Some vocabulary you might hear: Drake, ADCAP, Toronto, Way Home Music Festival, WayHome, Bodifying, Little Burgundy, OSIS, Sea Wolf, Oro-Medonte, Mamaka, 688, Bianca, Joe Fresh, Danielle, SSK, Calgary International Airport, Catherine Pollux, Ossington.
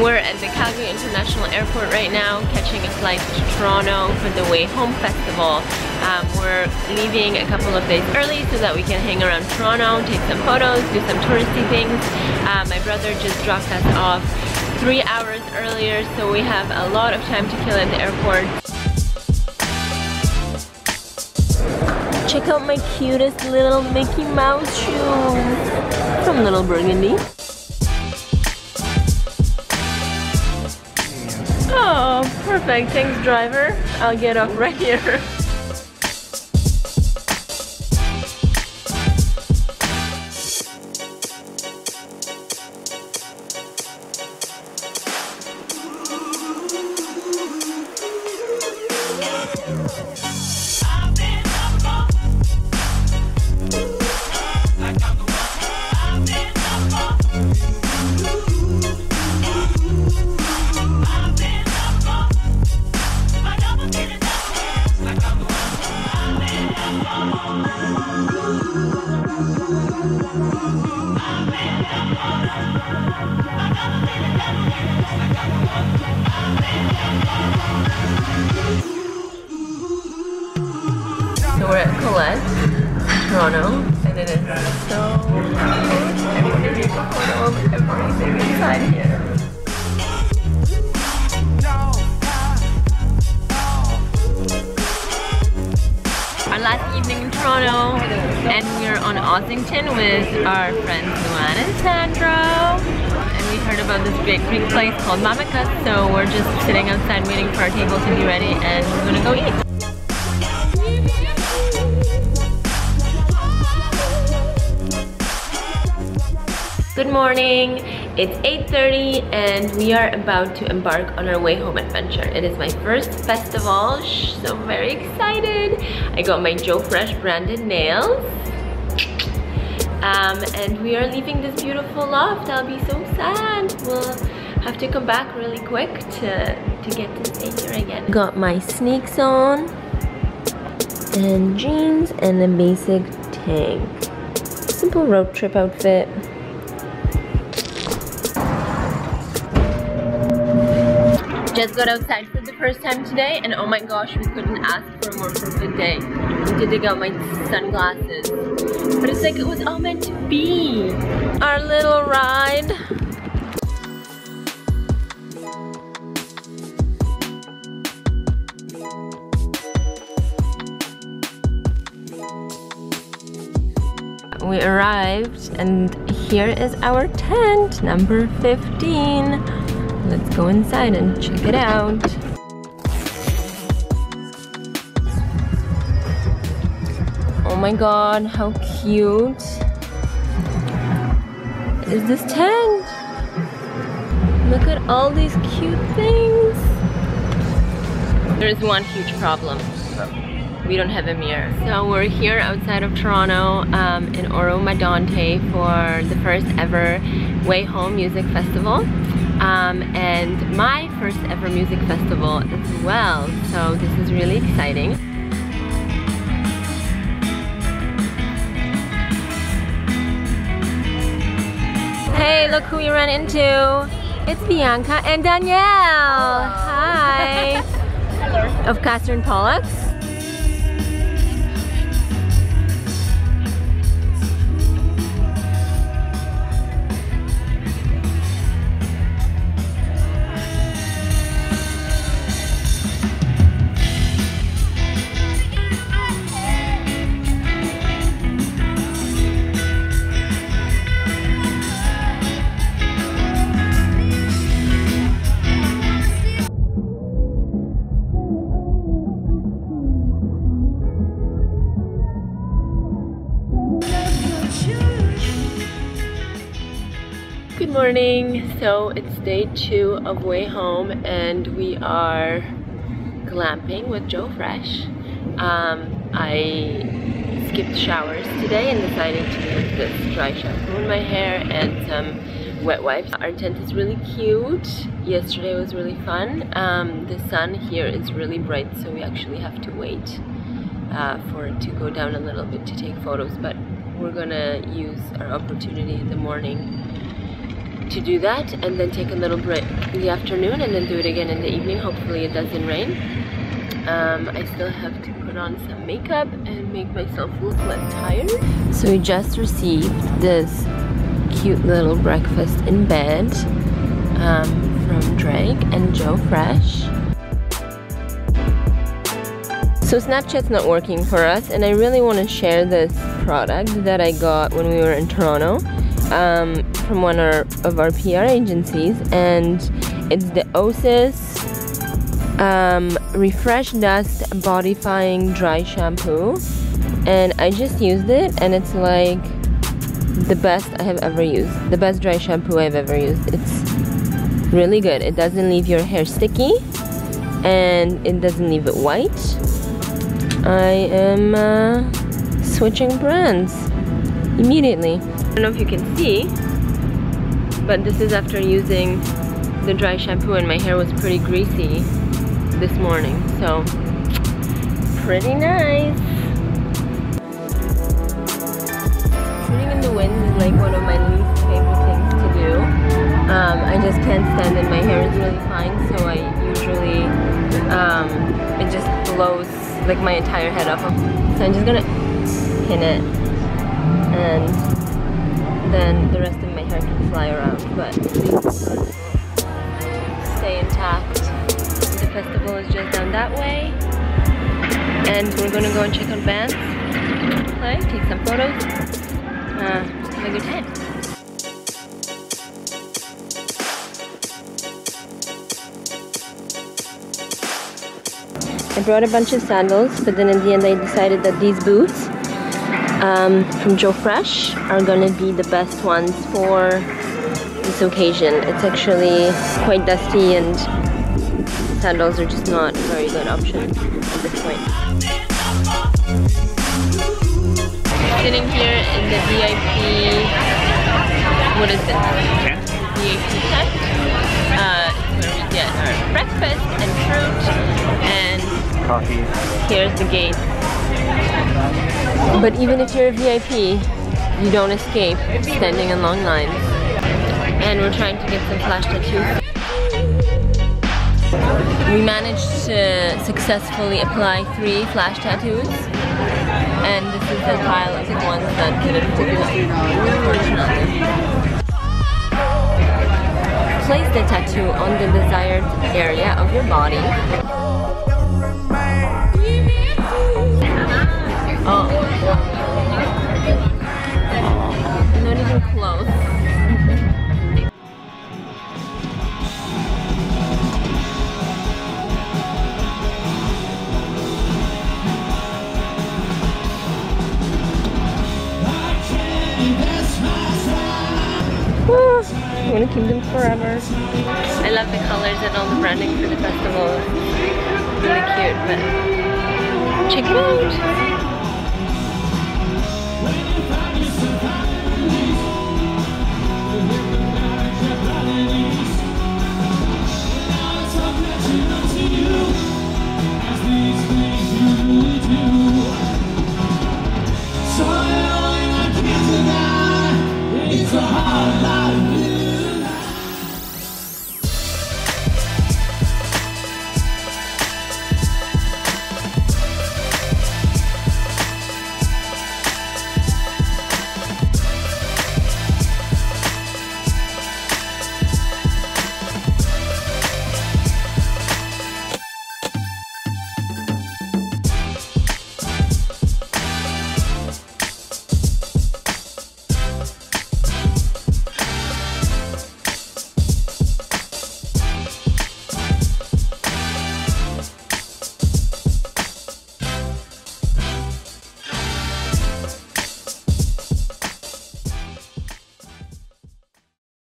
We're at the Calgary International Airport right now, catching a flight to Toronto for the Way Home Festival. We're leaving a couple of days early so that we can hang around Toronto, take some photos, do some touristy things. My brother just dropped us off 3 hours earlier, so we have a lot of time to kill at the airport. Check out my cutest little Mickey Mouse shoes from Little Burgundy. Oh, perfect. Thanks, driver. I'll get off right here. Toronto, and it is so cool. I want to take a photo of everything inside here. Our last evening in Toronto, and we're on Ossington with our friends Luan and Sandro. And we heard about this big Greek place called Mamaka, so we're just sitting outside waiting for our table to be ready, and we're gonna go eat. Good morning, it's 8:30 and we are about to embark on our way home adventure. It is my first festival, so I'm very excited. I got my Joe Fresh branded nails. And we are leaving this beautiful loft. I'll be so sad. We'll have to come back really quick to get to stay here again. Got my sneaks on and jeans and a basic tank. Simple road trip outfit. Just got outside for the first time today, and oh my gosh, we couldn't ask for a more perfect day. I need to dig out my sunglasses, but it's like it was all meant to be. Our little ride. We arrived, and here is our tent, number 15. Let's go inside and check it out. Oh my god, how cute is this tent? Look at all these cute things. There is one huge problem. We don't have a mirror. So we're here outside of Toronto in Oro-Medonte for the first ever Way Home Music Festival. And my first ever music festival as well, so this is really exciting. Hey, look who we ran into! It's Bianca and Danielle! Hello. Hi! Hello. Of Catherine Pollux. Good morning, so it's day 2 of Way Home and we are glamping with Joe Fresh. I skipped showers today and decided to use this dry shampoo in my hair and some wet wipes. Our tent is really cute. Yesterday was really fun. The sun here is really bright, so we actually have to wait for it to go down a little bit to take photos, but we're gonna use our opportunity in the morning to do that and then take a little break in the afternoon and then do it again in the evening. Hopefully it doesn't rain. I still have to put on some makeup and make myself look less tired. So we just received this cute little breakfast in bed from Drake and Joe Fresh. So Snapchat's not working for us, and I really want to share this product that I got when we were in Toronto from one of our PR agencies, and it's the OSIS Refresh Dust Bodifying Dry Shampoo, and I just used it, and it's like the best I have ever used, the best dry shampoo I've ever used. It's really good. It doesn't leave your hair sticky and it doesn't leave it white. I am switching brands immediately. I don't know if you can see, but this is after using the dry shampoo, and my hair was pretty greasy this morning, so pretty nice. Shooting in the wind is like one of my least favorite things to do. I just can't stand it. My hair is really fine, so I usually it just blows like my entire head off. So I'm just gonna pin it, and then the rest of my hair can fly around, but stay intact. The festival is just down that way, and we're gonna go and check on bands, play, take some photos, have a good time. I brought a bunch of sandals, but then in the end I decided that these boots from Joe Fresh are gonna be the best ones for this occasion. It's actually quite dusty, and sandals are just not a very good option at this point. Sitting here in the VIP, what is it? Yeah. VIP tent. Where we get our breakfast and fruit and coffee. Here's the gate. But even if you're a VIP, you don't escape standing in long lines. And we're trying to get some flash tattoos. We managed to successfully apply 3 flash tattoos, and this is the pile of the ones that didn't work. Place the tattoo on the desired area of your body. Oh. Not even close. I'm gonna keep them forever. I love the colors and all the branding for the festival. It's really cute, but check it out!